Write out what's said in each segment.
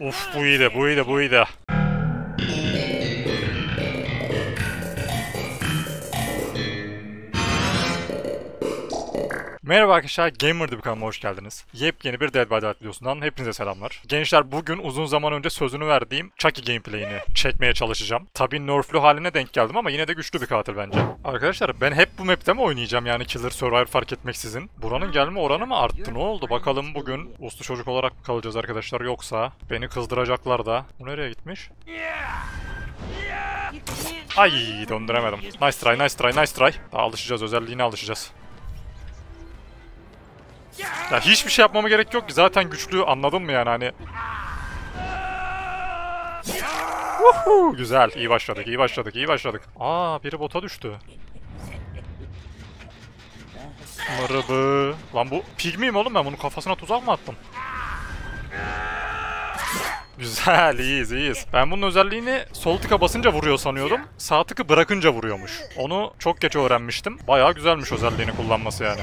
Uf, bu iyi de, bu iyi de, bu iyi de. Merhaba arkadaşlar, Gamer'da bir kanalıma hoş geldiniz. Yepyeni bir Dead by Daylight videosundan hepinize selamlar. Gençler, bugün uzun zaman önce sözünü verdiğim Chucky gameplay'ini çekmeye çalışacağım. Tabi nerflü haline denk geldim ama yine de güçlü bir katil bence. Arkadaşlar, ben hep bu map'te mi oynayacağım yani Killer Survivor fark etmeksizin? Buranın gelme oranı mı arttı, ne oldu? Bakalım bugün uslu çocuk olarak kalacağız arkadaşlar, yoksa beni kızdıracaklar da. Bu nereye gitmiş? Ay, döndüremedim. Nice try, nice try, nice try. Daha alışacağız, özelliğine alışacağız. Ya hiçbir şey yapmama gerek yok ki, zaten güçlü, anladın mı yani hani? Uhu, güzel, iyi başladık, iyi başladık, iyi başladık. Aa, biri bota düştü. Mırıbı. Lan bu pig miyim oğlum ben? Bunun kafasına tuzak mı attım? Güzel, iyiyiz, iyiyiz. Ben bunun özelliğini sol tıka basınca vuruyor sanıyordum. Sağ tıkı bırakınca vuruyormuş. Onu çok geç öğrenmiştim. Bayağı güzelmiş özelliğini kullanması yani.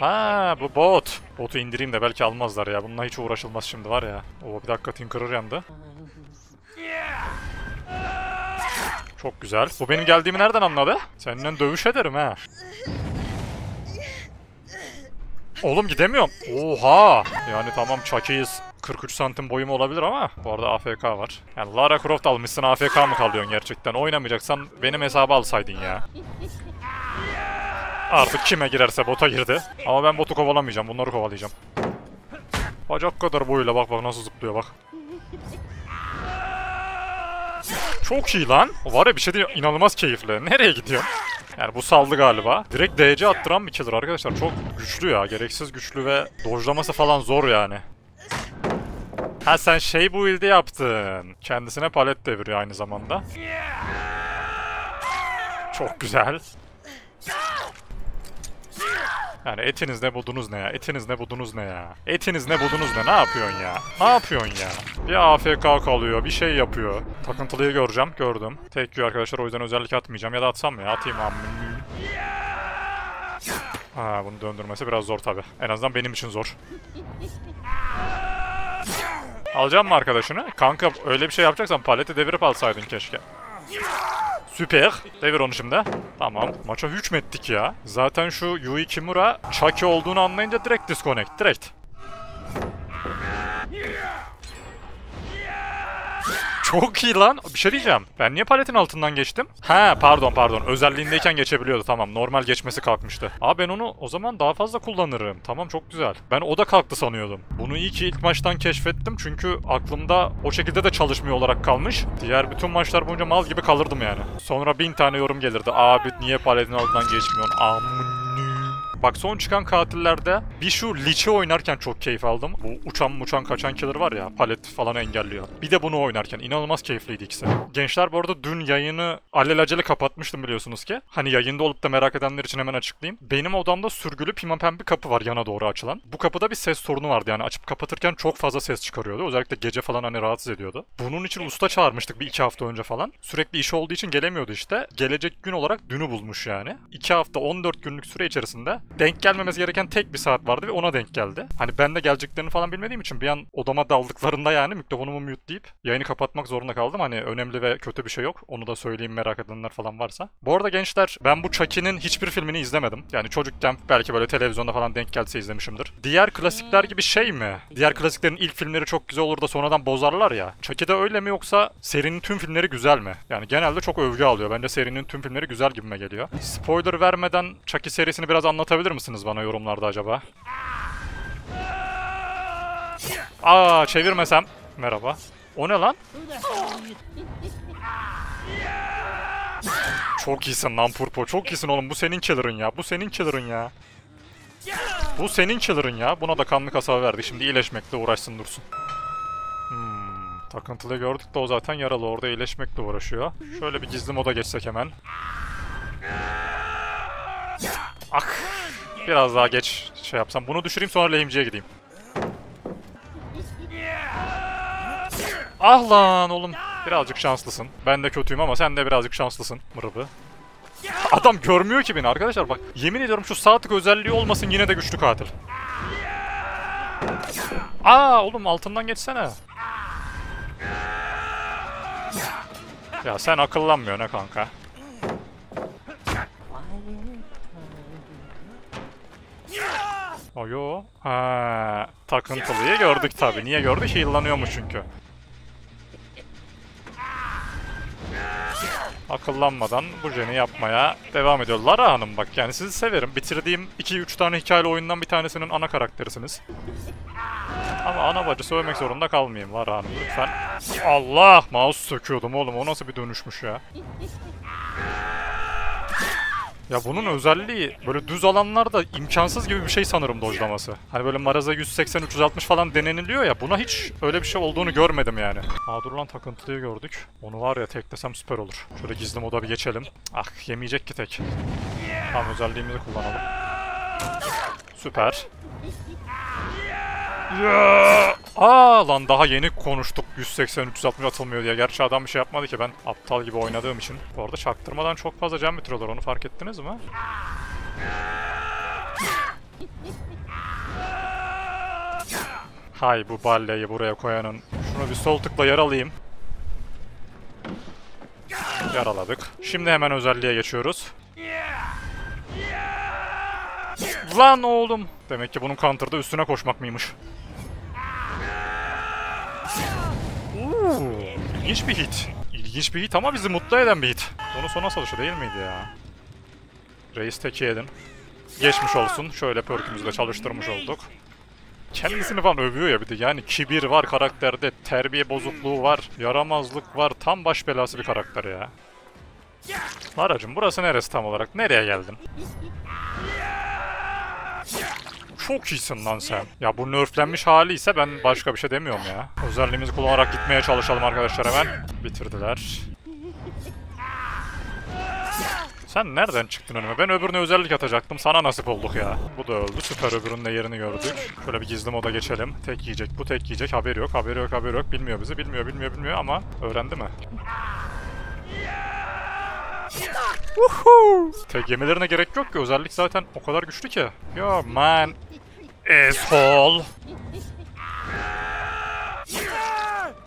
Ha, bu bot. Botu indireyim de belki almazlar ya. Bununla hiç uğraşılmaz şimdi var ya. Oo, bir dakika, Tinker'ı yandı. Çok güzel. Bu benim geldiğimi nereden anladı? Seninle dövüş ederim ha. Oğlum gidemiyorum. Oha. Yani tamam Chucky'yiz. 43 santim boyum olabilir ama bu arada AFK var. Yani Lara Croft almışsın, AFK mı kalıyorsun gerçekten? Oynamayacaksan benim hesabı alsaydın ya. Artık kime girerse bota girdi. Ama ben botu kovalamayacağım. Bunları kovalayacağım. Bacak kadar boyuyla bak bak nasıl zıplıyor bak. Çok iyi lan. Var ya bir şey değil. İnanılmaz keyifli. Nereye gidiyor? Yani bu saldı galiba. Direkt DC attıran bir killer arkadaşlar. Çok güçlü ya. Gereksiz güçlü ve dojlaması falan zor yani. Ha sen şey bu build'i yaptın. Kendisine palet deviriyor aynı zamanda. Çok güzel. Yani etiniz ne budunuz ne ya? Etiniz ne budunuz ne ya? Etiniz ne budunuz ne? Ne yapıyorsun ya? Ne yapıyorsun ya? Bir AFK kalıyor, bir şey yapıyor. Takıntılıyı göreceğim, gördüm. Tek yiyor arkadaşlar, o yüzden özellik atmayacağım. Ya da atsam mı ya? Atayım ammmm. Haa, bunu döndürmesi biraz zor tabi. En azından benim için zor. Alacağım mı arkadaşını? Kanka öyle bir şey yapacaksan paleti devirip alsaydın keşke. Süper. Devir onu şimdi. Tamam. Maça hükmettik ya. Zaten şu Yui Kimura Chucky olduğunu anlayınca direkt disconnect. Direkt. Çok iyi lan. Bir şey diyeceğim. Ben niye paletin altından geçtim? Ha, pardon pardon. Özelliğindeyken geçebiliyordu. Tamam. Normal geçmesi kalkmıştı. Aa, ben onu o zaman daha fazla kullanırım. Tamam, çok güzel. Ben o da kalktı sanıyordum. Bunu iyi ki ilk maçtan keşfettim. Çünkü aklımda o şekilde de çalışmıyor olarak kalmış. Diğer bütün maçlar boyunca mal gibi kalırdım yani. Sonra 1000 tane yorum gelirdi. Abi niye paletin altından geçmiyorsun? Amun. Bak son çıkan katillerde bir şu liçi oynarken çok keyif aldım. Bu uçan uçan kaçan killer var ya, palet falan engelliyor. Bir de bunu oynarken inanılmaz keyifliydi ikisi. Gençler, bu arada dün yayını alelacele kapatmıştım biliyorsunuz ki. Hani yayında olup da merak edenler için hemen açıklayayım. Benim odamda sürgülü pimapen bir kapı var yana doğru açılan. Bu kapıda bir ses sorunu vardı yani, açıp kapatırken çok fazla ses çıkarıyordu. Özellikle gece falan hani rahatsız ediyordu. Bunun için usta çağırmıştık bir 2 hafta önce falan. Sürekli iş olduğu için gelemiyordu işte. Gelecek gün olarak dünü bulmuş yani. 2 hafta 14 günlük süre içerisinde denk gelmemesi gereken tek bir saat vardı ve ona denk geldi. Hani ben de geleceklerini falan bilmediğim için bir an odama daldıklarında yani mikrofonumu muteleyip yayını kapatmak zorunda kaldım. Hani önemli ve kötü bir şey yok. Onu da söyleyeyim merak edenler falan varsa. Bu arada gençler, ben bu Chucky'nin hiçbir filmini izlemedim. Yani çocukken belki böyle televizyonda falan denk gelse izlemişimdir. Diğer klasikler gibi şey mi? Diğer klasiklerin ilk filmleri çok güzel olur da sonradan bozarlar ya. Chucky'de öyle mi, yoksa serinin tüm filmleri güzel mi? Yani genelde çok övgü alıyor. Bence serinin tüm filmleri güzel gibime geliyor. Spoiler vermeden Chucky serisini biraz anlatabilir misiniz bana yorumlarda acaba? Aa, çevirmesem. Merhaba. O ne lan? Çok iyisin lan Purpo. Çok iyisin oğlum. Bu senin killer'ın ya. Bu senin killer'ın ya. Bu senin killer'ın ya. Buna da kanlı kasaba verdi. Şimdi iyileşmekle uğraşsın dursun. Takıntılı gördük de o zaten yaralı. Orada iyileşmekle uğraşıyor. Şöyle bir gizli moda geçsek hemen. Ak. Biraz daha geç şey yapsam. Bunu düşüreyim, sonra lehimciye gideyim. Ah lan oğlum. Birazcık şanslısın. Ben de kötüyüm ama sen de birazcık şanslısın. Mırıbı. Adam görmüyor ki beni arkadaşlar. Bak yemin ediyorum şu sağ tık özelliği olmasın yine de güçlü katil. Aa oğlum altından geçsene. Ya sen akıllanmıyorsun ha kanka. Oyo. Ha, takıntılıyı gördük tabi. Niye gördük? Yıllanıyormuş çünkü. Akıllanmadan bu jeni yapmaya devam ediyor. Lara Hanım bak yani sizi severim. Bitirdiğim 2-3 tane hikayeli oyundan bir tanesinin ana karakterisiniz. Ama ana bacı söylemek zorunda kalmayayım Lara Hanım lütfen. Allah! Mouse söküyordum oğlum. O nasıl bir dönüşmüş ya? Ya bunun özelliği böyle düz alanlarda imkansız gibi bir şey sanırım dojlaması. Hani böyle maraza 180-360 falan deneniliyor ya, buna hiç öyle bir şey olduğunu görmedim yani. Aa dur lan, takıntılıyı gördük. Onu var ya teklesem süper olur. Şöyle gizli moda bir geçelim. Ah yemeyecek ki tek. Tam özelliğimizi kullanalım. Süper. Yeah! Aa lan daha yeni konuştuk 180-360 atılmıyor diye. Gerçi adam bir şey yapmadı ki, ben aptal gibi oynadığım için. Bu arada çaktırmadan çok fazla can bitiriyorlar, onu fark ettiniz mi? Hay bu balleyi buraya koyanın. Şunu bir sol tıkla yaralayayım. Yaraladık. Şimdi hemen özelliğe geçiyoruz. Lan oğlum! Demek ki bunun counter'da üstüne koşmak mıymış? İlginç bir hit. İlginç bir hit ama bizi mutlu eden bir hit. Onu sona salışı değil miydi ya? Reis teki edin. Geçmiş olsun. Şöyle perk'ümüzü de çalıştırmış olduk. Kendisini falan övüyor ya bir de. Yani kibir var karakterde, terbiye bozukluğu var, yaramazlık var. Tam baş belası bir karakter ya. Lara'cığım burası neresi tam olarak? Nereye geldin? Çok iyisin lan sen. Ya bu nerflenmiş hali ise ben başka bir şey demiyorum ya. Özelliğimizi kullanarak gitmeye çalışalım arkadaşlar hemen. Bitirdiler. Sen nereden çıktın önüme? Ben öbürüne özellik atacaktım. Sana nasip olduk ya. Bu da öldü. Süper, öbürünün de yerini gördük. Şöyle bir gizli moda geçelim. Tek yiyecek. Bu tek yiyecek. Haberi yok. Haberi yok. Haberi yok. Bilmiyor bizi. Bilmiyor ama öğrendi mi? Woohoo! Tek yemelerine gerek yok ki. Özellik zaten o kadar güçlü ki. Yo man. Asshole.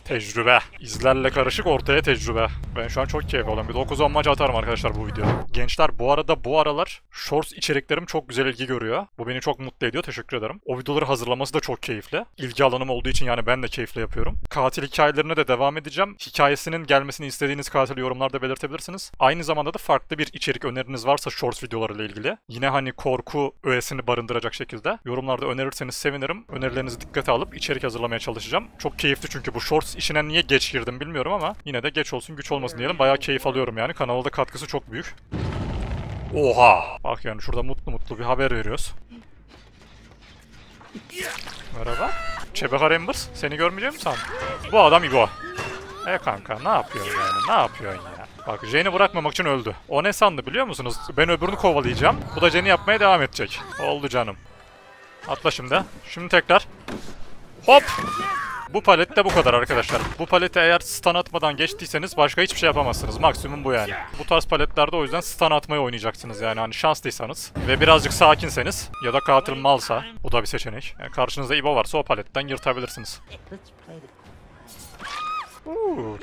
Tecrübe. İzlerle karışık ortaya tecrübe. Ben şu an çok keyif alıyorum. Bir 9-10 maç atarım arkadaşlar bu videoda. Gençler bu arada bu aralar shorts içeriklerim çok güzel ilgi görüyor. Bu beni çok mutlu ediyor. Teşekkür ederim. O videoları hazırlaması da çok keyifli. İlgi alanım olduğu için yani ben de keyifle yapıyorum. Katil hikayelerine de devam edeceğim. Hikayesinin gelmesini istediğiniz katili yorumlarda belirtebilirsiniz. Aynı zamanda da farklı bir içerik öneriniz varsa shorts videolarıyla ilgili. Yine hani korku öğesini barındıracak şekilde yorumlarda önerirseniz sevinirim. Önerilerinizi dikkate alıp içerik hazırlamaya çalışacağım. Çok keyifli çünkü bu shorts işine niye geç girdim bilmiyorum ama yine de geç olsun güç olmasın diyelim. Bayağı keyif alıyorum yani. Kanala da katkısı çok büyük. Oha! Bak yani şurada mutlu mutlu bir haber veriyoruz. Merhaba. Çebeka Rambers. Seni görmeyeceğim mi sandım? Bu adam İbo. Kanka ne yapıyorsun yani? Ne yapıyorsun ya? Bak Jane'i bırakmamak için öldü. O ne sandı biliyor musunuz? Ben öbürünü kovalayacağım. Bu da Jane'i yapmaya devam edecek. Oldu canım. Atla şimdi. Şimdi tekrar. Hop! Bu palette bu kadar arkadaşlar. Bu palete eğer stun atmadan geçtiyseniz başka hiçbir şey yapamazsınız. Maksimum bu yani. Bu tarz paletlerde o yüzden stun atmayı oynayacaksınız yani. Hani şanslıysanız ve birazcık sakinseniz ya da katil malsa, bu da bir seçenek. Yani karşınızda İbo varsa o paletten yırtabilirsiniz.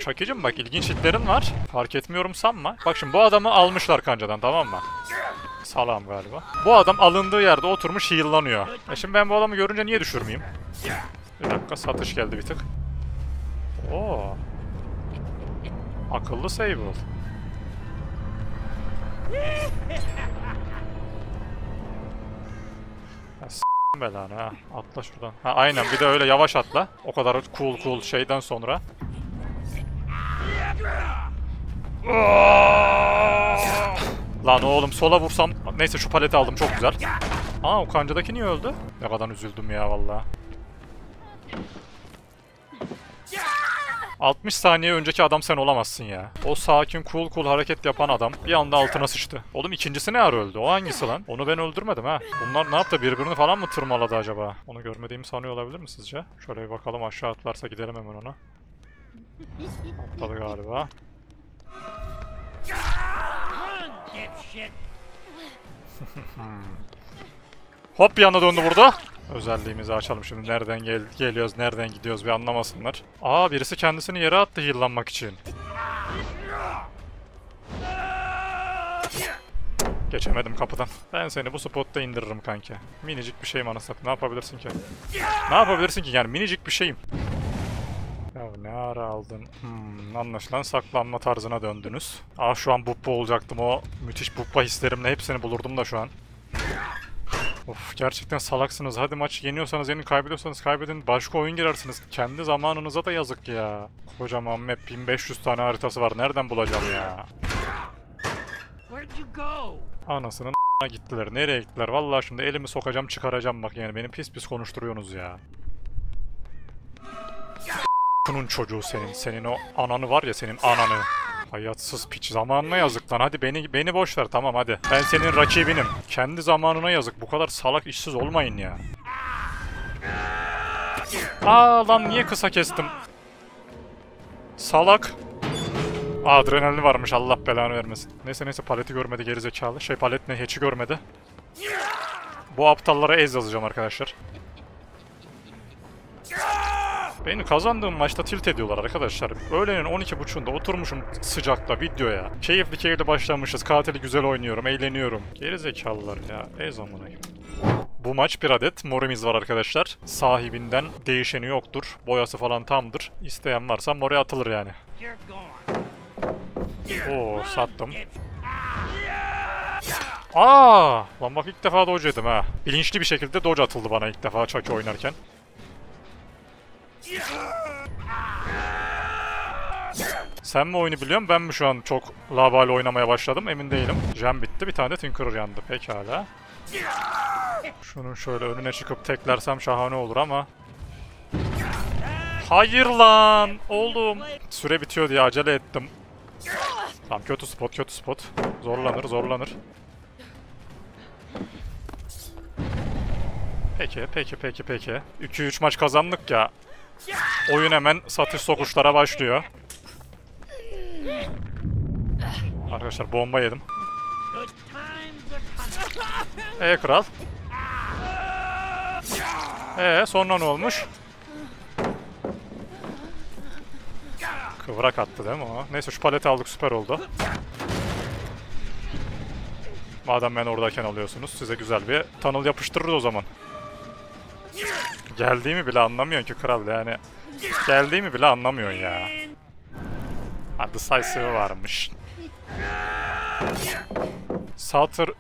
Chucky'cim bak ilginç hitlerin var. Fark etmiyorum sanma. Bak şimdi bu adamı almışlar kancadan, tamam mı? Salam galiba. Bu adam alındığı yerde oturmuş heal'lanıyor. Şimdi ben bu adamı görünce niye düşürmeyeyim? Bir dakika, satış geldi bir tık. Oo. Akıllı save ol. S*****im belanı ha. Atla şuradan. Ha aynen, bir de öyle yavaş atla. O kadar cool şeyden sonra. Lan oğlum sola vursam. Neyse şu paleti aldım, çok güzel. Aa o kancadaki niye öldü? Ne kadar üzüldüm ya vallahi. 60 saniye önceki adam sen olamazsın ya. O sakin cool hareket yapan adam bir anda altına sıçtı. Oğlum ikincisi ne ara öldü? O hangisi lan? Onu ben öldürmedim ha. Bunlar ne yaptı? Birbirini falan mı tırmaladı acaba? Onu görmediğimi sanıyor olabilir mi sizce? Şöyle bir bakalım, aşağı atlarsa gidelim hemen ona. Atladı galiba. Hop bir anda döndü burada. Özelliğimizi açalım şimdi. Nereden geliyoruz, nereden gidiyoruz bir anlamasınlar. Aa, birisi kendisini yere attı heal'lanmak için. Geçemedim kapıdan. Ben seni bu spotta indiririm kanka. Minicik bir şeyim anasını. Ne yapabilirsin ki? Ne yapabilirsin ki? Yani minicik bir şeyim. Ya ne ara aldın? Anlaşılan saklanma tarzına döndünüz. Ah, şu an Bubba olacaktım. O müthiş Bubba hislerimle hepsini bulurdum da şu an. Of, gerçekten salaksınız. Hadi maç yeniyorsanız yenin, kaybediyorsanız kaybedin. Başka oyun girersiniz. Kendi zamanınıza da yazık ya. Kocaman map, 1500 tane haritası var. Nereden bulacağım ya? Anasının a**ına gittiler. Nereye gittiler? Vallahi şimdi elimi sokacağım, çıkaracağım bak yani. Beni pis pis konuşturuyorsunuz ya. Bunun çocuğu senin. Senin o ananı var ya, senin ananı. Hayatsız piç. Zamanına yazık lan. Hadi beni boş ver, tamam hadi. Ben senin rakibinim. Kendi zamanına yazık. Bu kadar salak, işsiz olmayın ya. Aa lan, niye kısa kestim? Salak. Adrenalin varmış, Allah belanı vermesin. Neyse paleti görmedi gerizekalı. Palet ne, hiç'i görmedi. Bu aptallara ez yazacağım arkadaşlar. Beni kazandığım maçta tilt ediyorlar arkadaşlar. Öğlenin 12.30'da oturmuşum sıcakta videoya. Keyifli keyifli başlamışız. Katili güzel oynuyorum, eğleniyorum. Gerizekalılar ya. Ez amına. Bu maç bir adet morimiz var arkadaşlar. Sahibinden değişeni yoktur. Boyası falan tamdır. İsteyen varsa mora atılır yani. Oo, sattım. Aa, lan bak, ilk defa dodge yedim ha. Bilinçli bir şekilde dodge atıldı bana ilk defa Chucky oynarken. Sen mi oyunu biliyorsun, ben mi şu an çok labale oynamaya başladım emin değilim. Jam bitti, bir tane Tinker yandı, pekala. Şunun şöyle önüne çıkıp teklersem şahane olur ama. Hayır lan oğlum. Süre bitiyor diye acele ettim. Tamam, kötü spot, kötü spot. Zorlanır, zorlanır. Peki, peki, peki, peki. 2-3 maç kazandık ya. Oyun hemen satış sokuşlara başlıyor. Arkadaşlar bomba yedim. Kral. Sonra ne olmuş? Kıvrak attı değil mi o? Neyse, şu paleti aldık, süper oldu. Madem ben oradayken alıyorsunuz, size güzel bir tunnel yapıştırırız o zaman. Geldiğimi bile anlamıyorsun ki kral yani. Geldiğimi bile anlamıyorsun ya. Hadi sayısı varmış.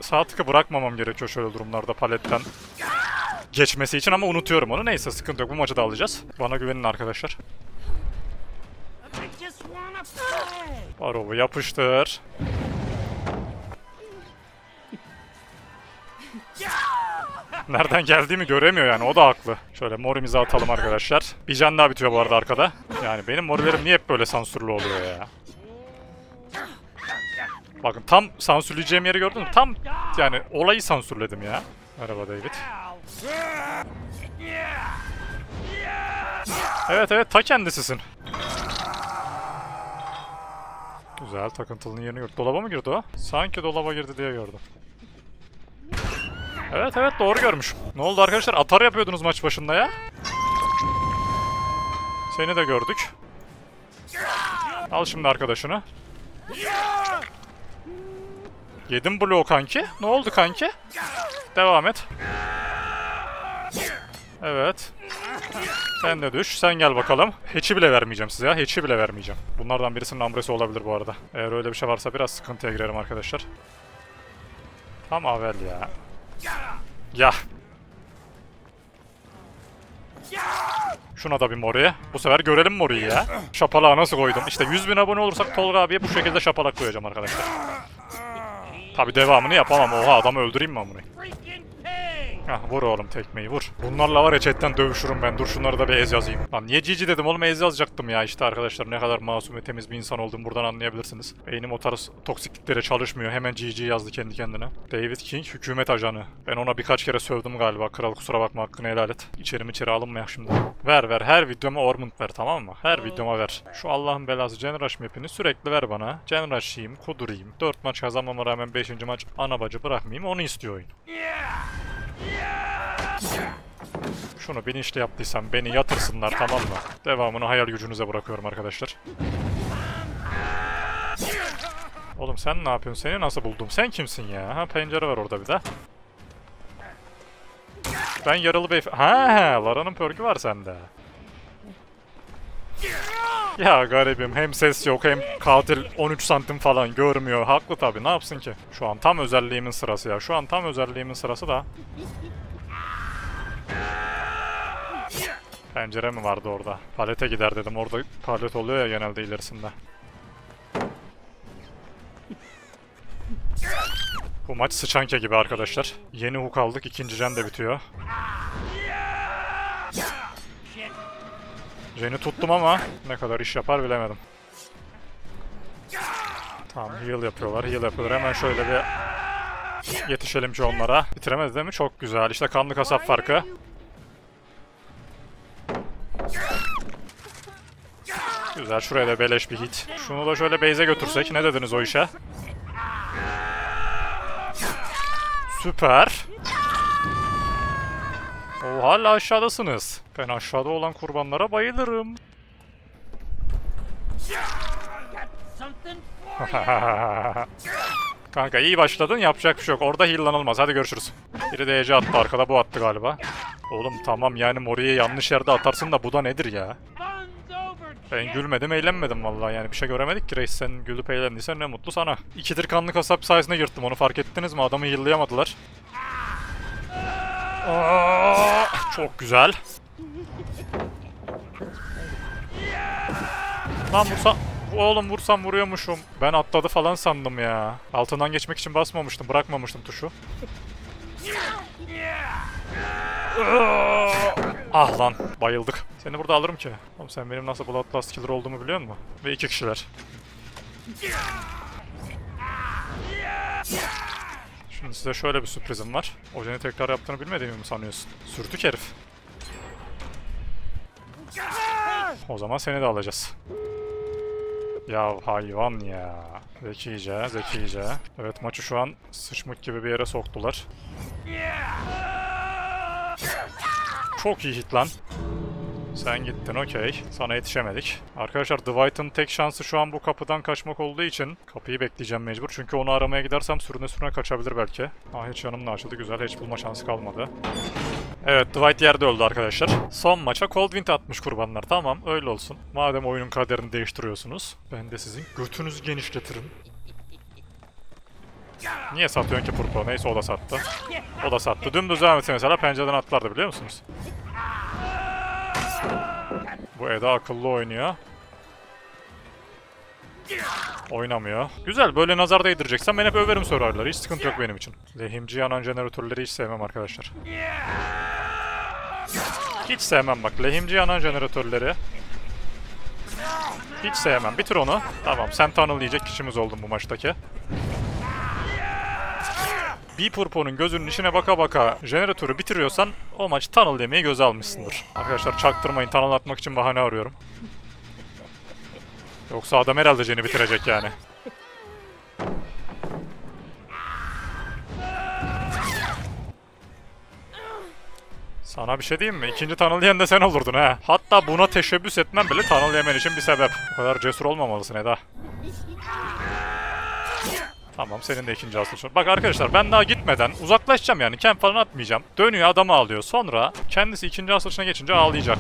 Sağ tıkı bırakmamam gerekiyor şöyle durumlarda paletten geçmesi için ama unutuyorum onu. Neyse, sıkıntı yok, bu maçı da alacağız. Bana güvenin arkadaşlar. Barov'u yapıştır. Nereden geldiğimi göremiyor yani, o da haklı. Şöyle morimizi atalım arkadaşlar. Bir can daha bitiyor bu arada arkada. Yani benim morilerim niye hep böyle sansürlü oluyor ya? Bakın, tam sansürleyeceğim yeri gördün mü? Tam yani olayı sansürledim ya. Merhaba David. Evet, ta kendisisin. Güzel, takıntılının yerini gördü. Dolaba mı girdi o? Sanki dolaba girdi diye gördüm. Evet, doğru görmüşüm. Ne oldu arkadaşlar? Atar yapıyordunuz maç başında ya. Seni de gördük. Al şimdi arkadaşını. Yedim bloğu kanki. Ne oldu kanki? Devam et. Evet. Sen de düş. Sen gel bakalım. Hiç'i bile vermeyeceğim size ya. Hiç'i bile vermeyeceğim. Bunlardan birisinin ambresi olabilir bu arada. Eğer öyle bir şey varsa biraz sıkıntıya girerim arkadaşlar. Tam avel ya. Ya. Şuna da bir moriye. Bu sefer görelim moriyi ya. Şapalağı nasıl koydum? İşte 100.000 abone olursak Tolga abiye bu şekilde şapalak koyacağım arkadaşlar. Tabi devamını yapamam. Oha, adamı öldüreyim mi amına? Hah, vur oğlum tekmeyi, vur. Bunlarla var ya, chatten dövüşürüm ben. Dur şunları da bir ez yazayım. Lan niye cici dedim oğlum, ez yazacaktım ya. İşte arkadaşlar, ne kadar masum ve temiz bir insan olduğumu buradan anlayabilirsiniz. Beynim o tarz toksikliklere çalışmıyor. Hemen cici yazdı kendi kendine. David King hükümet ajanı. Ben ona birkaç kere sövdüm galiba. Kral kusura bakma, hakkını helal et. İçeri alınmayak şimdi. Ver her videoma ormut ver, tamam mı? Her videoma ver. Şu Allah'ın belası Genrush map'ini sürekli ver bana. Genrush yiyeyim, kudurayım. 4 maç kazanmama rağmen 5. maç ana bacı bırakmayayım. Onu istiyor oyun. Şunu bilinçli yaptıysam beni yatırsınlar, tamam mı? Devamını hayal gücünüze bırakıyorum arkadaşlar. Oğlum sen ne yapıyorsun? Seni nasıl buldum? Sen kimsin ya? Ha, pencere var orada bir de. Ben yaralı beyefendi... Ha, Lara'nın perkü var sende. Ya garibim, hem ses yok hem katil 13 santim falan görmüyor. Haklı tabi, ne yapsın ki? Şu an tam özelliğimin sırası ya. Şu an tam özelliğimin sırası da. Pencere mi vardı orada? Palete gider dedim. Orada palet oluyor ya genelde ilerisinde. Bu maç sıçanke gibi arkadaşlar. Yeni hook aldık. İkinci jen de bitiyor. Jen'i tuttum ama ne kadar iş yapar bilemedim. Tamam, heal yapıyorlar. Heal yapıyorlar. Hemen şöyle bir yetişelim ki onlara. Bitiremez değil mi? Çok güzel. İşte kanlı kasap farkı. Güzel. Şuraya da beleş bir hit. Şunu da şöyle base'e götürsek. Ne dediniz o işe? Süper. O hala aşağıdasınız. Ben aşağıda olan kurbanlara bayılırım. Kanka iyi başladın, yapacak bir şey yok. Orada heal'lanılmaz. Hadi görüşürüz. Biri de Ece attı arkada, bu attı galiba. Oğlum tamam yani, Mori'yi yanlış yerde atarsın da bu da nedir ya? Ben gülmedim, eğlenmedim vallahi yani, bir şey göremedik ki reis. Sen gülüp eğlendiysen ne mutlu sana. İkidir kanlı kasap sayesinde yırttım, onu fark ettiniz mi? Adamı yıllayamadılar. Aa, çok güzel. Lan vursam, oğlum vursam vuruyormuşum. Ben atladı falan sandım ya. Altından geçmek için basmamıştım, bırakmamıştım tuşu. Ah lan, bayıldık. Seni burada alırım ki. Oğlum sen benim nasıl bloodlust killer olduğumu biliyor musun? Ve iki kişiler. Şimdi size şöyle bir sürprizim var. Ojen'i tekrar yaptığını bilmediğimi mi sanıyorsun? Sürtük herif. O zaman seni de alacağız. Ya hayvan ya. Zekice, zekice. Evet, maçı şu an sıçmık gibi bir yere soktular. Çok iyi hit lan. Sen gittin, okey. Sana yetişemedik. Arkadaşlar Dwight'ın tek şansı şu an bu kapıdan kaçmak olduğu için kapıyı bekleyeceğim mecbur. Çünkü onu aramaya gidersem sürüne sürüne kaçabilir belki. Ah, hiç yanımla açıldı. Güzel, hiç bulma şansı kalmadı. Evet, Dwight yerde öldü arkadaşlar. Son maça Cold Wind atmış kurbanlar. Tamam, öyle olsun. Madem oyunun kaderini değiştiriyorsunuz, ben de sizin götünüzü genişletirim. Niye satıyorsun ki Purpo? Neyse, o da sattı. O da sattı. Dümdüz devam etse mesela pencereden atlardı, biliyor musunuz? Bu Eda akıllı oynuyor. Oynamıyor. Güzel, böyle nazar değdireceksen ben hep överim sorarlar. Hiç sıkıntı yok benim için. Lehimci yanan jeneratörleri hiç sevmem arkadaşlar. Hiç sevmem bak. Lehimci yanan jeneratörleri hiç sevmem. Bitir onu. Tamam, sen tunnel yiyecek kişimiz oldun bu maçtaki. Bir Purpo'nun gözünün içine baka baka jeneratörü bitiriyorsan o maç tunnel yemeği göze almışsındır. Arkadaşlar çaktırmayın, tunnel atmak için bahane arıyorum. Yoksa adam herhalde jeni bitirecek yani. Sana bir şey diyeyim mi? İkinci tunnel yiyen de sen olurdun ha. Hatta buna teşebbüs etmem bile tunnel yemen için bir sebep. O kadar cesur olmamalısın Eda. Tamam, senin de ikinci asıl. Bak arkadaşlar, ben daha gitmeden uzaklaşacağım yani, camp falan atmayacağım. Dönüyor, adamı ağlıyor. Sonra kendisi ikinci asılışına geçince ağlayacak.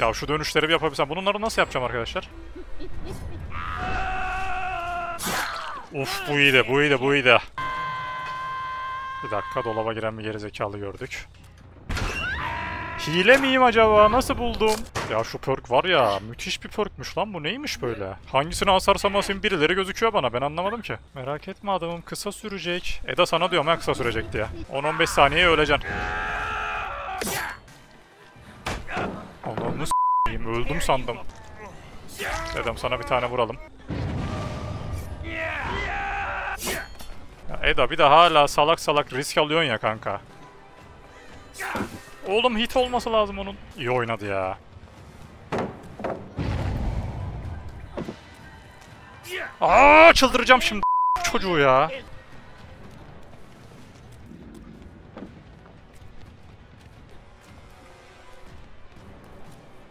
Ya şu dönüşleri bir yapabilsem. Bunları nasıl yapacağım arkadaşlar? Uf, bu iyi de, bu iyi de, bu iyi de. Bir dakika, dolaba giren bir gerizekalı gördük. Hile miyim acaba? Nasıl buldum? Ya şu perk var ya, müthiş bir perkmüş lan, bu neymiş böyle? Hangisini asarsam asayım birileri gözüküyor bana, ben anlamadım ki. Merak etme adamım, kısa sürecek. Eda sana diyorum ya, kısa sürecek diye. 10-15 saniyeye öleceksin. Allah'ını s**eyim, öldüm sandım. Eda'm sana bir tane vuralım. Ya Eda bir de hala salak salak risk alıyorsun ya kanka. Oğlum hit olması lazım onun. İyi oynadı ya. Aaa, çıldıracağım şimdi çocuğu ya.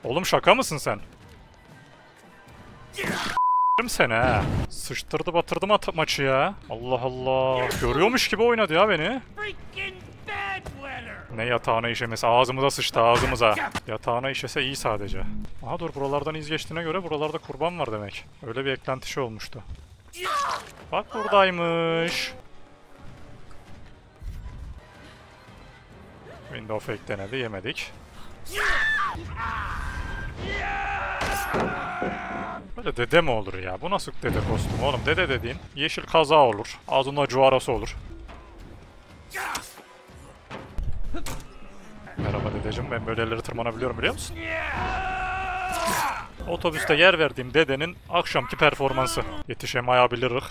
Oğlum şaka mısın sen? S*****im seni he. Sıçtırdı batırdı maçı ya. Allah Allah. Görüyormuş gibi oynadı ya beni. Ne yatağına işemesi? Ağzımıza sıçtı ağzımıza. Yatağına işese iyi sadece. Aha dur, buralardan iz geçtiğine göre buralarda kurban var demek. Öyle bir eklenti şey olmuştu. Bak buradaymış. Window fake denedi, yemedik. Böyle dede mi olur ya? Bu nasıl dede kostümü oğlum? Dede dediğin yeşil kaza olur. Ağzında cuvarası olur. Merhaba dedeciğim, ben böyle yerlere tırmanabiliyorum biliyor musun? Otobüste yer verdiğim dedenin akşamki performansı. Yetişemeyebiliriz.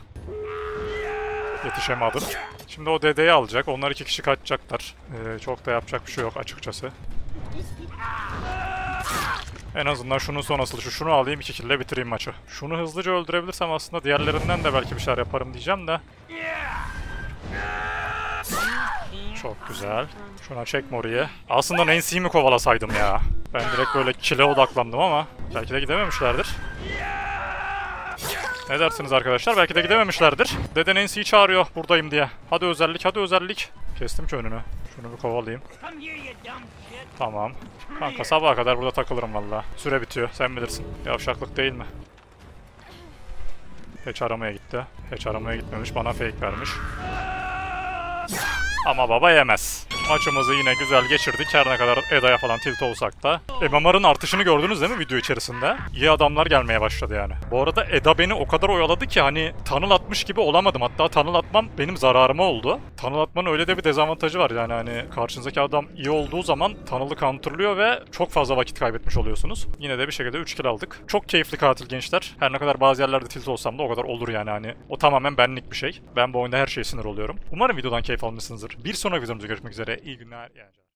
Yetişemedim. Şimdi o dedeyi alacak. Onlar iki kişi kaçacaklar. Çok da yapacak bir şey yok açıkçası. En azından şunun sonrası şu. Şunu alayım, 2 kill'le bitireyim maçı. Şunu hızlıca öldürebilirsem aslında diğerlerinden de belki bir şeyler yaparım diyeceğim de. Çok güzel. Şuna çekme oraya. Aslında Nancy'yi mi kovalasaydım ya? Ben direkt böyle kill'e odaklandım ama belki de gidememişlerdir. Ne dersiniz arkadaşlar? Belki de gidememişlerdir. Dede Nancy'yi çağırıyor buradayım diye. Hadi özellik, hadi özellik. Kestim ki önünü. Şunu bir kovalayayım. Tamam. Kanka sabaha kadar burada takılırım valla. Süre bitiyor, sen bilirsin. Yavşaklık değil mi? Hiç aramaya gitti. Hiç aramaya gitmemiş, bana fake vermiş. Ama baba yemez. Maçımızı yine güzel geçirdik. Her ne kadar Eda'ya falan tilt olsak da. MMR'ın artışını gördünüz değil mi video içerisinde? İyi adamlar gelmeye başladı yani. Bu arada Eda beni o kadar oyaladı ki hani tunnel atmış gibi olamadım. Hatta tunnel atmam benim zararıma oldu. Tunnel atmanın öyle de bir dezavantajı var yani hani karşınızdaki adam iyi olduğu zaman tunnel'ı counterlıyor ve çok fazla vakit kaybetmiş oluyorsunuz. Yine de bir şekilde 3 kill aldık. Çok keyifli katil gençler. Her ne kadar bazı yerlerde tilt olsam da o kadar olur yani hani. O tamamen benlik bir şey. Ben bu oyunda her şeye sinir oluyorum. Umarım videodan keyif almışsınızdır. Bir sonraki videomuzda görüşmek üzere. İyi günler.